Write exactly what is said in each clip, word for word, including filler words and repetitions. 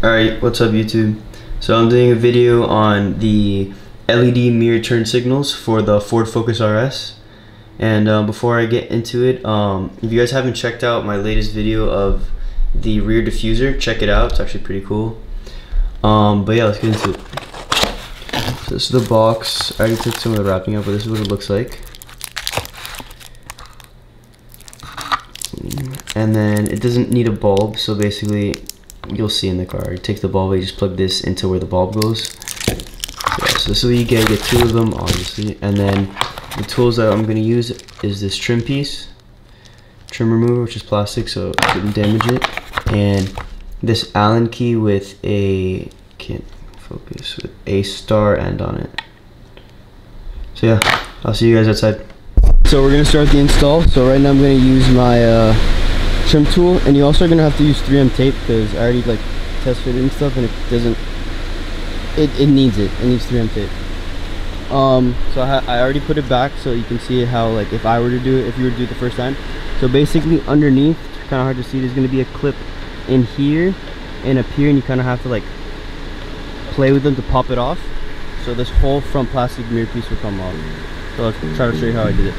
Alright, what's up YouTube? So I'm doing a video on the L E D mirror turn signals for the Ford Focus R S. And uh, before I get into it, um, if you guys haven't checked out my latest video of the rear diffuser, check it out, it's actually pretty cool. Um, but yeah, let's get into it. So this is the box. I already took some of the wrapping up, but this is what it looks like. And then it doesn't need a bulb, so basically you'll see in the car, you take the bulb, you just plug this into where the bulb goes. Yeah, so this is what you get. You get two of them, obviously. And then the tools that I'm going to use is this trim piece, trim remover, which is plastic, so it didn't damage it, and this Allen key with a can't focus with a star end on it. So yeah, I'll see you guys outside. So we're going to start the install. So right now I'm going to use my uh, trim tool, and you also are gonna have to use three M tape because I already like test fit it and stuff, and it doesn't it, it needs it it needs three M tape. Um so I, I already put it back so you can see how, like, if I were to do it, if you were to do it the first time. So basically underneath, it's kind of hard to see, there's going to be a clip in here and up here, and you kind of have to like play with them to pop it off, so this whole front plastic mirror piece will come off. So let's try to show you how I did it.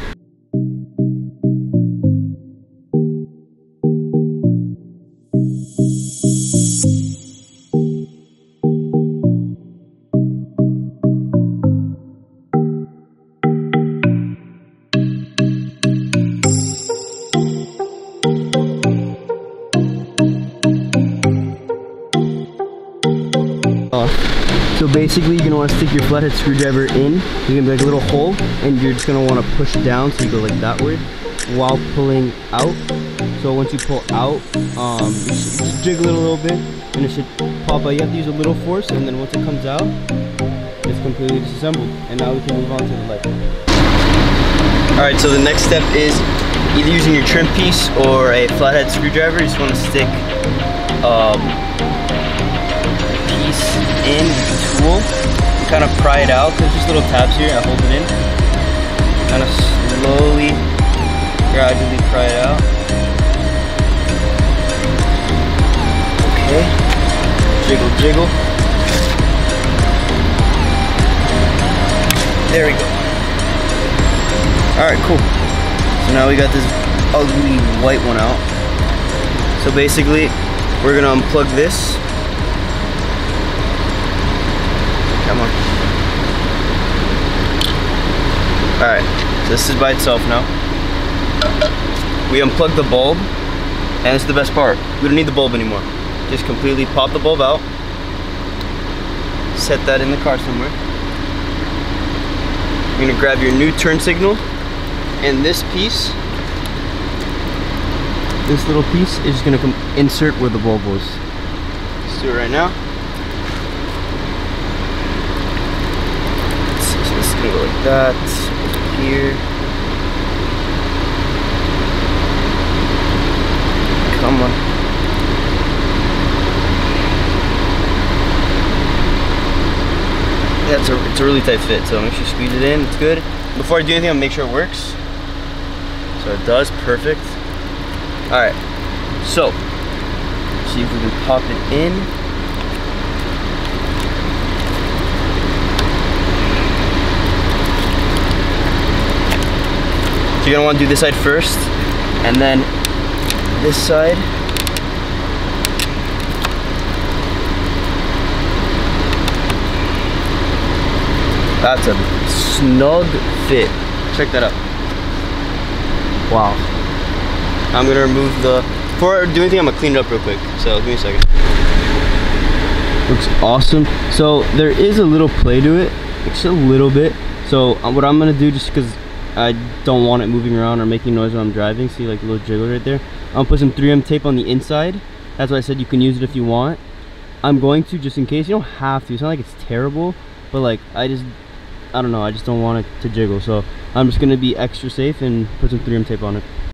So basically you're going to want to stick your flathead screwdriver in, you're going to be like a little hole, and you're just going to want to push down, so you go like that way, while pulling out. So once you pull out, um, you just, just jiggle it a little bit, and it should pop out. You have to use a little force, and then once it comes out, it's completely disassembled. And now we can move on to the light. Alright, so the next step is either using your trim piece or a flathead screwdriver. You just want to stick um, piece in the tool and kind of pry it out. There's just little tabs here. I hold it in, kind of slowly, gradually pry it out. Okay, jiggle, jiggle. There we go. All right, cool. So now we got this ugly white one out. So basically, we're gonna unplug this. Come on. Alright, so this is by itself now. We unplug the bulb, and it's the best part. We don't need the bulb anymore. Just completely pop the bulb out, set that in the car somewhere. You're gonna grab your new turn signal, and this piece, this little piece is just gonna come insert where the bulb was. Let's do it right now. Like that, here. Come on. Yeah, it's a, it's a really tight fit, so make sure you squeeze it in, it's good. Before I do anything, I'll make sure it works. So it does, perfect. Alright, so, see if we can pop it in. You're gonna want to do this side first, and then this side. That's a snug fit. Check that out. Wow. I'm gonna remove the. Before I do anything, I'm gonna clean it up real quick. So give me a second. Looks awesome. So there is a little play to it, just a little bit. So what I'm gonna do, just because I don't want it moving around or making noise when I'm driving. See, like a little jiggle right there. I'm gonna put some three M tape on the inside. That's why I said you can use it if you want. I'm going to, just in case. You don't have to. It's not like it's terrible, but like I just, I don't know. I just don't want it to jiggle. So I'm just gonna be extra safe and put some three M tape on it.